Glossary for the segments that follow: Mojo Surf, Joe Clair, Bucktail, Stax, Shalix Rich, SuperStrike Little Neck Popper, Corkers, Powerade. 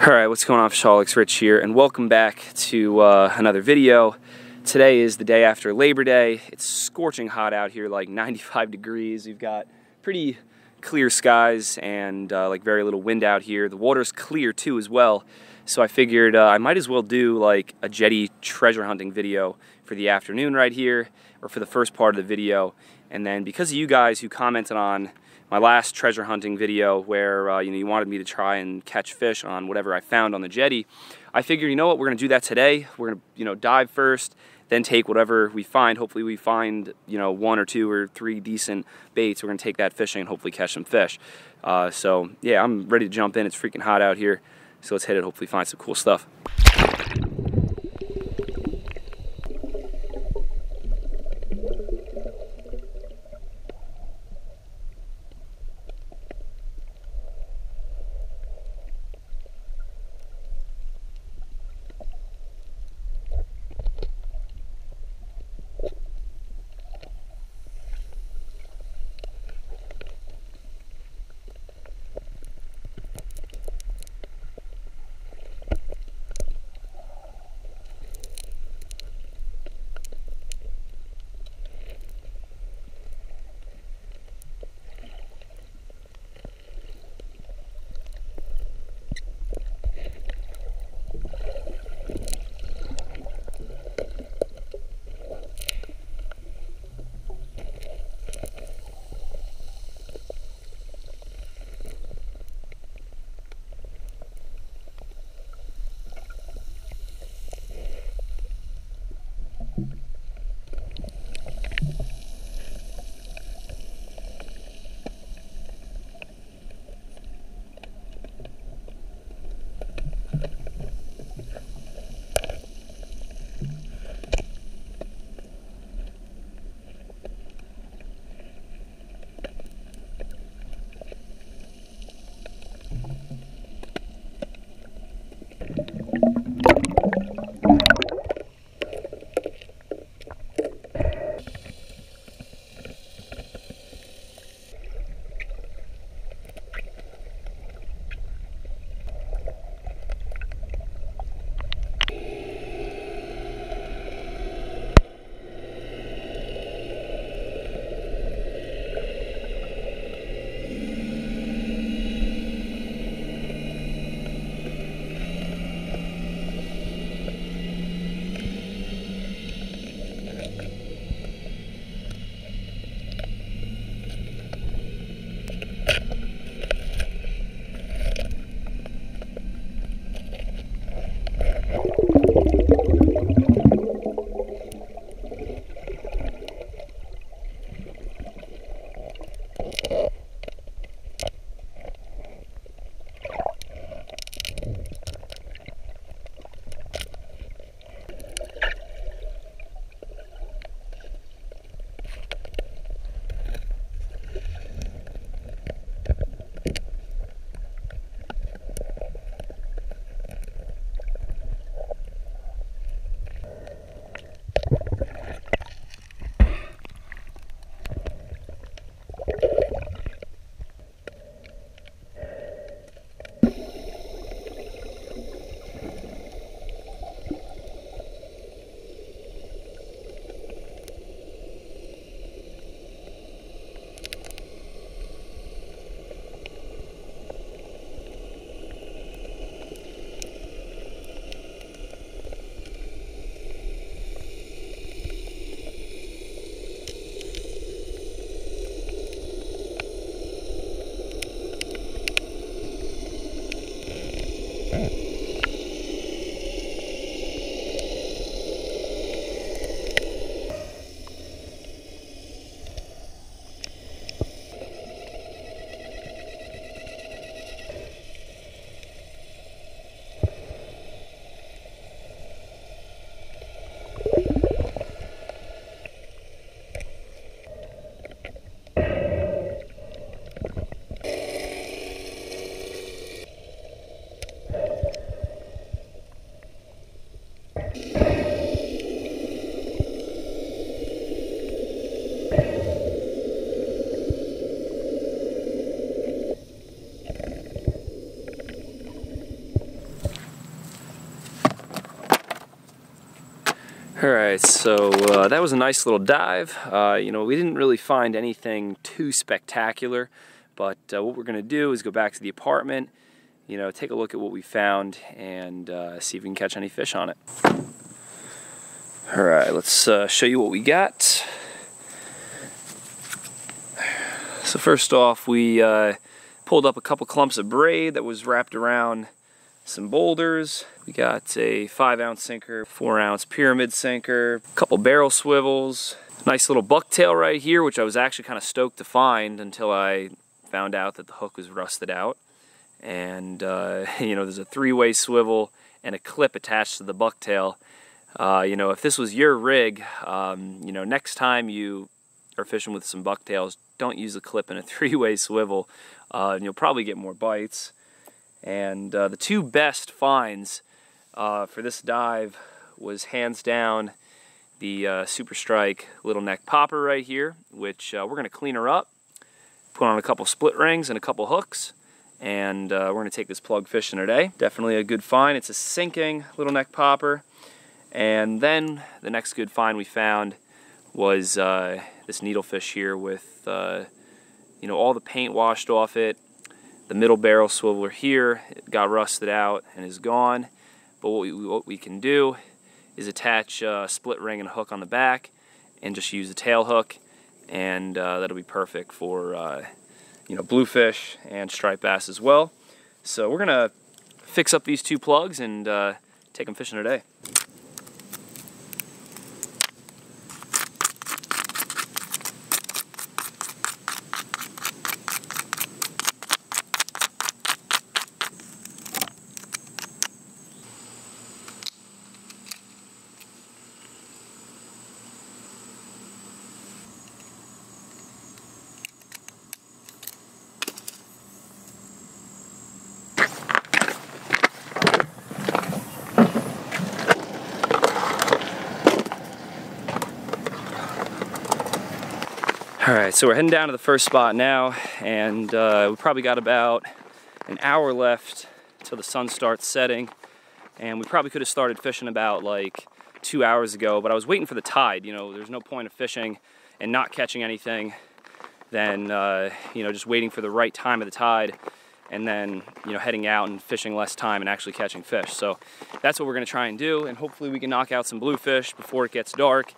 Alright, what's going on? Shalix Rich here, and welcome back to another video. Today is the day after Labor Day. It's scorching hot out here, like 95 degrees. We've got pretty clear skies and like very little wind out here. The water's clear too as well, so I figured I might as well do like a jetty treasure hunting video for the afternoon right here, or for the first part of the video. And then because of you guys who commented on my last treasure hunting video where you wanted me to try and catch fish on whatever I found on the jetty, I figured, you know what, we're gonna do that today. We're gonna dive first, then take whatever we find. Hopefully we find one or two or three decent baits. We're gonna take that fishing and hopefully catch some fish. So yeah, I'm ready to jump in. It's freaking hot out here, so let's hit it. Hopefully find some cool stuff. Alright, so that was a nice little dive. You know, we didn't really find anything too spectacular, but what we're going to do is go back to the apartment, you know, take a look at what we found and see if we can catch any fish on it. Alright, let's show you what we got. So first off, we pulled up a couple clumps of braid that was wrapped around some boulders. We got a 5-ounce sinker, 4-ounce pyramid sinker, a couple barrel swivels, nice little bucktail right here, which I was actually kind of stoked to find until I found out that the hook was rusted out. And you know, there's a 3-way swivel and a clip attached to the bucktail. You know, if this was your rig, you know, next time you are fishing with some bucktails, don't use a clip and a 3-way swivel, and you'll probably get more bites. And the two best finds for this dive was hands down the SuperStrike Little Neck Popper right here, which we're going to clean her up, put on a couple split rings and a couple hooks, and we're going to take this plug fishing today. Definitely a good find. It's a sinking Little Neck Popper. And then the next good find we found was this needlefish here with you know, all the paint washed off it. The middle barrel swiveler here, it got rusted out and is gone. But what we can do is attach a split ring and a hook on the back and just use the tail hook, and that'll be perfect for you know, bluefish and striped bass as well. So we're gonna fix up these two plugs and take them fishing today. Alright, so we're heading down to the first spot now, and we probably got about an hour left till the sun starts setting, and we probably could have started fishing about like 2 hours ago, but I was waiting for the tide. You know, there's no point of fishing and not catching anything than, you know, just waiting for the right time of the tide, and then, you know, heading out and fishing less time and actually catching fish. So that's what we're going to try and do, and hopefully we can knock out some bluefish before it gets dark.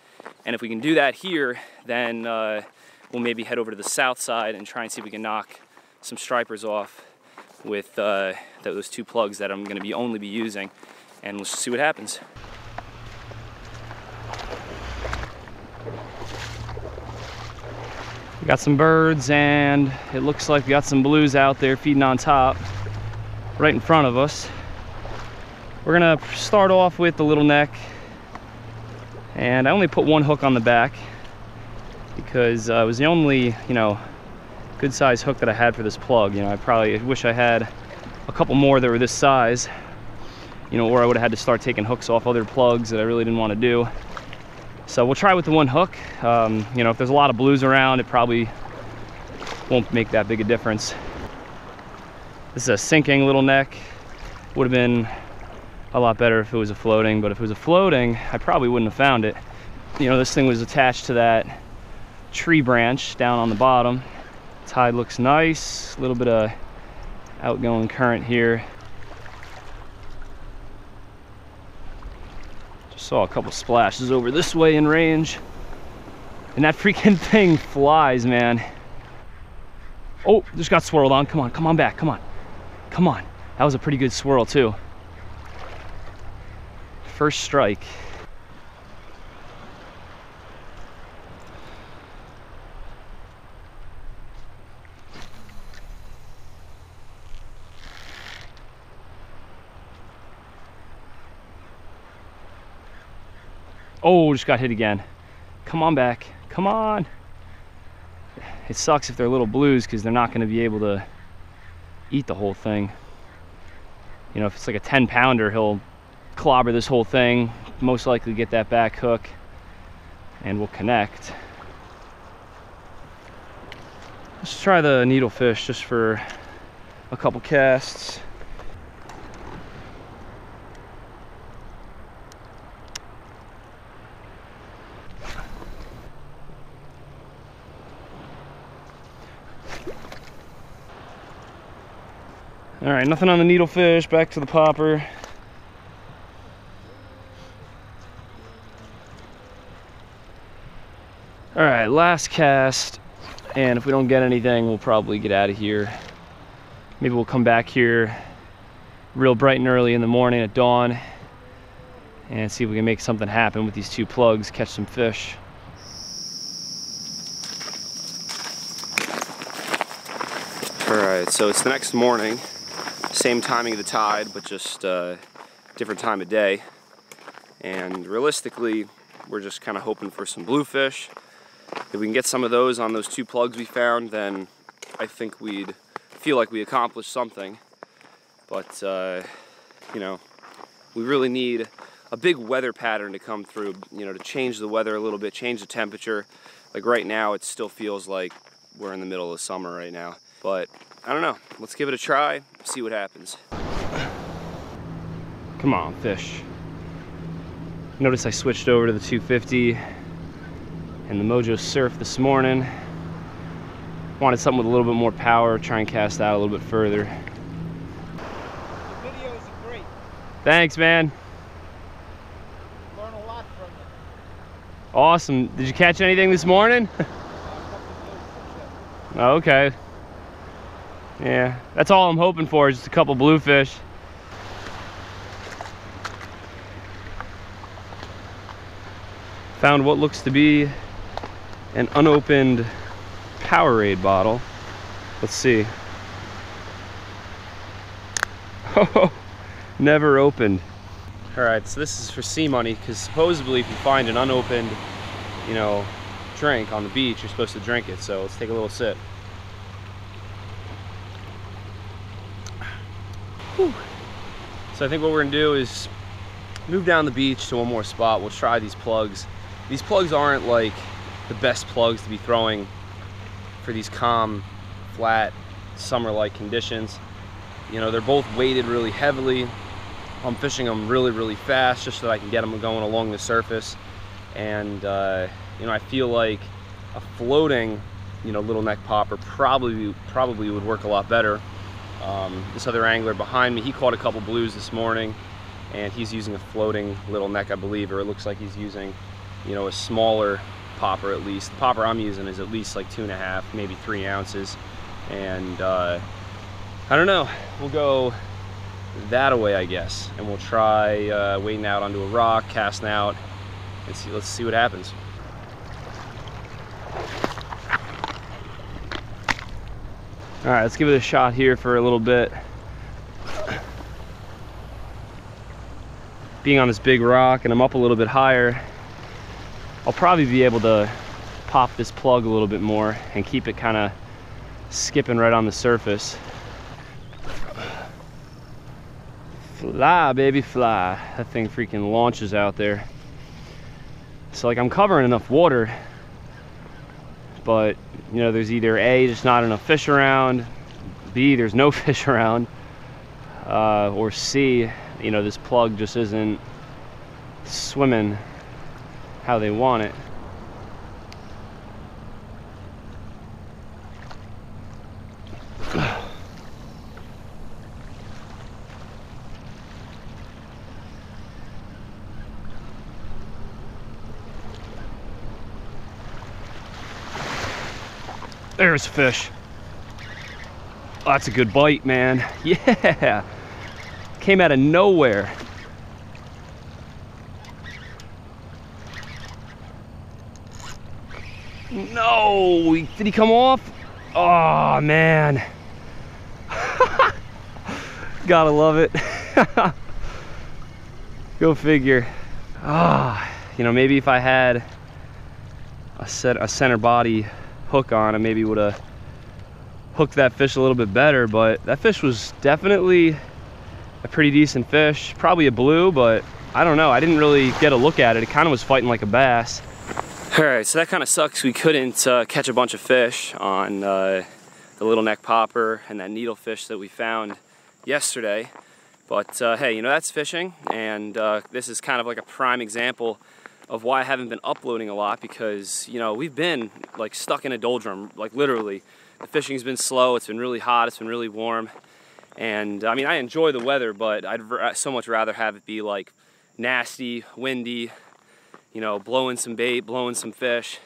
And if we can do that here, then we'll maybe head over to the south side and try and see if we can knock some stripers off with those two plugs that I'm going to only be using, and we'll see what happens. We got some birds, and it looks like we got some blues out there feeding on top right in front of us. We're going to start off with the Little Neck, and I only put one hook on the back because it was the only, you know, good size hook that I had for this plug. You know, I probably wish I had a couple more that were this size, you know, or I would have had to start taking hooks off other plugs that I really didn't want to do. So we'll try with the one hook. You know, if there's a lot of blues around, it probably won't make that big a difference. This is a sinking Little Neck. Would have been a lot better if it was a floating, but if it was a floating, I probably wouldn't have found it. You know, this thing was attached to that tree branch down on the bottom. Tide looks nice, a little bit of outgoing current here. Just saw a couple splashes over this way in range, and that freaking thing flies, man. Oh, just got swirled on. Come on, come on back, come on, come on. That was a pretty good swirl too. First strike. Oh, just got hit again. Come on back, come on. It sucks if they're little blues because they're not gonna be able to eat the whole thing. You know, if it's like a 10-pounder, he'll clobber this whole thing, most likely get that back hook, and we'll connect. Let's try the needlefish just for a couple casts. All right, nothing on the needlefish, back to the popper. All right, last cast, and if we don't get anything, we'll probably get out of here. Maybe we'll come back here real bright and early in the morning at dawn and see if we can make something happen with these two plugs, catch some fish. All right, so it's the next morning. Same timing of the tide, but just different time of day. And realistically, we're just kind of hoping for some bluefish. If we can get some of those on those two plugs we found, then I think we'd feel like we accomplished something. But, you know, we really need a big weather pattern to come through, you know, to change the weather a little bit, change the temperature. Like right now, it still feels like we're in the middle of summer right now. But, I don't know, let's give it a try, see what happens. Come on, fish. Notice I switched over to the 250 and the Mojo Surf this morning. Wanted something with a little bit more power, try and cast out a little bit further. The videos are great. Thanks, man. Learn a lot from them. Awesome. Did you catch anything this morning? Oh, okay. Yeah, that's all I'm hoping for, is just a couple bluefish. Found what looks to be an unopened Powerade bottle. Let's see. Oh, never opened. All right, so this is for sea money, because supposedly if you find an unopened, you know, drink on the beach, you're supposed to drink it. So let's take a little sip. Whew. So I think what we're gonna do is move down the beach to one more spot. We'll try these plugs. These plugs aren't like the best plugs to be throwing for these calm, flat, summer-like conditions. You know, they're both weighted really heavily. I'm fishing them really, really fast just so that I can get them going along the surface. And, you know, I feel like a floating, you know, little neck popper probably would work a lot better. This other angler behind me, he caught a couple blues this morning, and he's using a floating little neck, I believe, or it looks like he's using, you know, a smaller popper at least. The popper I'm using is at least like 2.5, maybe 3 ounces. And I don't know, we'll go that away, I guess. And we'll try wading out onto a rock, casting out, and see, let's see what happens. All right, let's give it a shot here for a little bit. Being on this big rock, and I'm up a little bit higher, I'll probably be able to pop this plug a little bit more and keep it kind of skipping right on the surface. Fly, baby, fly. That thing freaking launches out there. So like, I'm covering enough water, but you know, there's either A, just not enough fish around, B, there's no fish around, or C, you know, this plug just isn't swimming how they want it. There's a fish. Oh, that's a good bite, man. Yeah. Came out of nowhere. No, did he come off? Oh, man. Gotta love it. Go figure. Ah, oh, you know, maybe if I had a center body hook on, I maybe would have hooked that fish a little bit better, but that fish was definitely a pretty decent fish. Probably a blue, but I don't know. I didn't really get a look at it. It kind of was fighting like a bass. All right, so that kind of sucks. We couldn't catch a bunch of fish on the little neck popper and that needlefish that we found yesterday. But hey, you know, that's fishing, and this is kind of like a prime example of why I haven't been uploading a lot, because, you know, we've been like stuck in a doldrum, like literally. The fishing's been slow, it's been really hot, it's been really warm, And I mean, I enjoy the weather, but I'd so much rather have it be like nasty, windy, you know, blowing some bait, blowing some fish.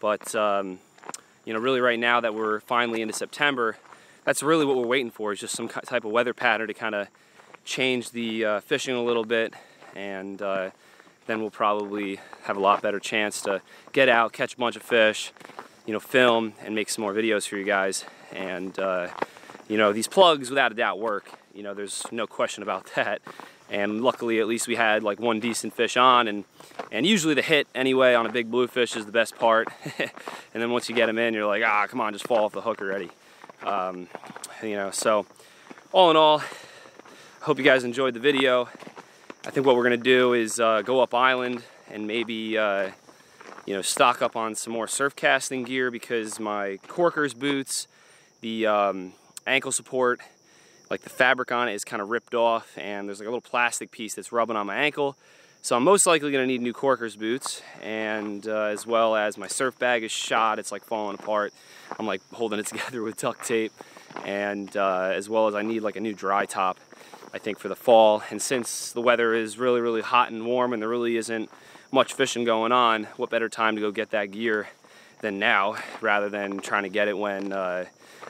But you know, really right now that we're finally into September, that's really what we're waiting for, is just some type of weather pattern to kind of change the fishing a little bit, and then we'll probably have a lot better chance to get out, catch a bunch of fish, you know, film and make some more videos for you guys. And you know, these plugs without a doubt work, you know, there's no question about that. And luckily, at least we had like one decent fish on, and usually the hit anyway on a big bluefish is the best part. And then once you get them in, you're like, ah, come on, just fall off the hook already. You know, so all in all, hope you guys enjoyed the video. I think what we're gonna do is go up island and maybe you know, stock up on some more surf casting gear, because my Corkers boots, the ankle support, like the fabric on it is kind of ripped off, and there's like a little plastic piece that's rubbing on my ankle. So I'm most likely gonna need new Corkers boots, and as well as my surf bag is shot, it's like falling apart. I'm like holding it together with duct tape, and as well as I need like a new dry top, I think, for the fall. And since the weather is really, really hot and warm and there really isn't much fishing going on, what better time to go get that gear than now, rather than trying to get it when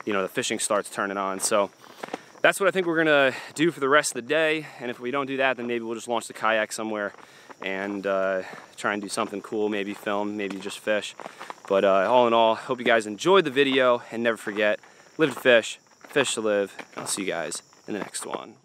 you know, the fishing starts turning on. So that's what I think we're gonna do for the rest of the day. And if we don't do that, then maybe we'll just launch the kayak somewhere and try and do something cool, maybe film, maybe just fish. But all in all, hope you guys enjoyed the video, and never forget, live to fish, fish to live. I'll see you guys in the next one.